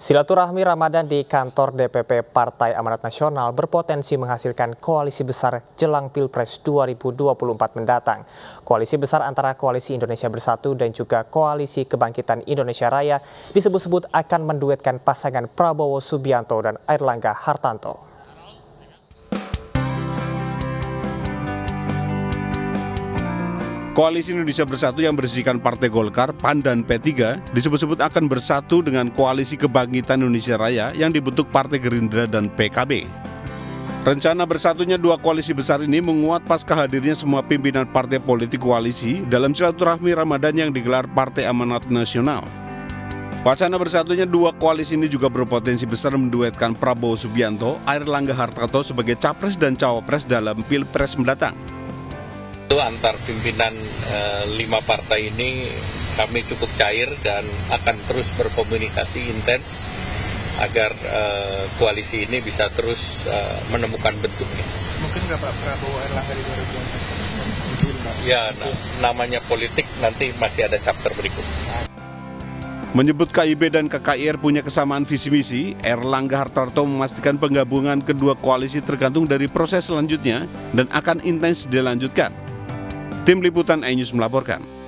Silaturahmi Ramadan di kantor DPP Partai Amanat Nasional berpotensi menghasilkan koalisi besar jelang Pilpres 2024 mendatang. Koalisi besar antara Koalisi Indonesia Bersatu dan juga Koalisi Kebangkitan Indonesia Raya disebut-sebut akan menduetkan pasangan Prabowo Subianto dan Airlangga Hartarto. Koalisi Indonesia Bersatu yang berisikan Partai Golkar, PAN, dan P3 disebut-sebut akan bersatu dengan Koalisi Kebangkitan Indonesia Raya yang dibentuk Partai Gerindra dan PKB. Rencana bersatunya dua koalisi besar ini menguat pasca hadirnya semua pimpinan partai politik koalisi dalam silaturahmi Ramadan yang digelar Partai Amanat Nasional. Wacana bersatunya dua koalisi ini juga berpotensi besar menduetkan Prabowo Subianto, Airlangga Hartarto sebagai capres dan cawapres dalam Pilpres mendatang. Antar pimpinan 5 partai ini kami cukup cair dan akan terus berkomunikasi intens agar koalisi ini bisa terus menemukan bentuknya. Mungkin nggak Pak Prabowo Airlangga di 2024? Ya, namanya politik, nanti masih ada chapter berikut. Menyebut KIB dan KKIR punya kesamaan visi misi, Airlangga Hartarto memastikan penggabungan kedua koalisi tergantung dari proses selanjutnya dan akan intens dilanjutkan. Tim Liputan iNews melaporkan.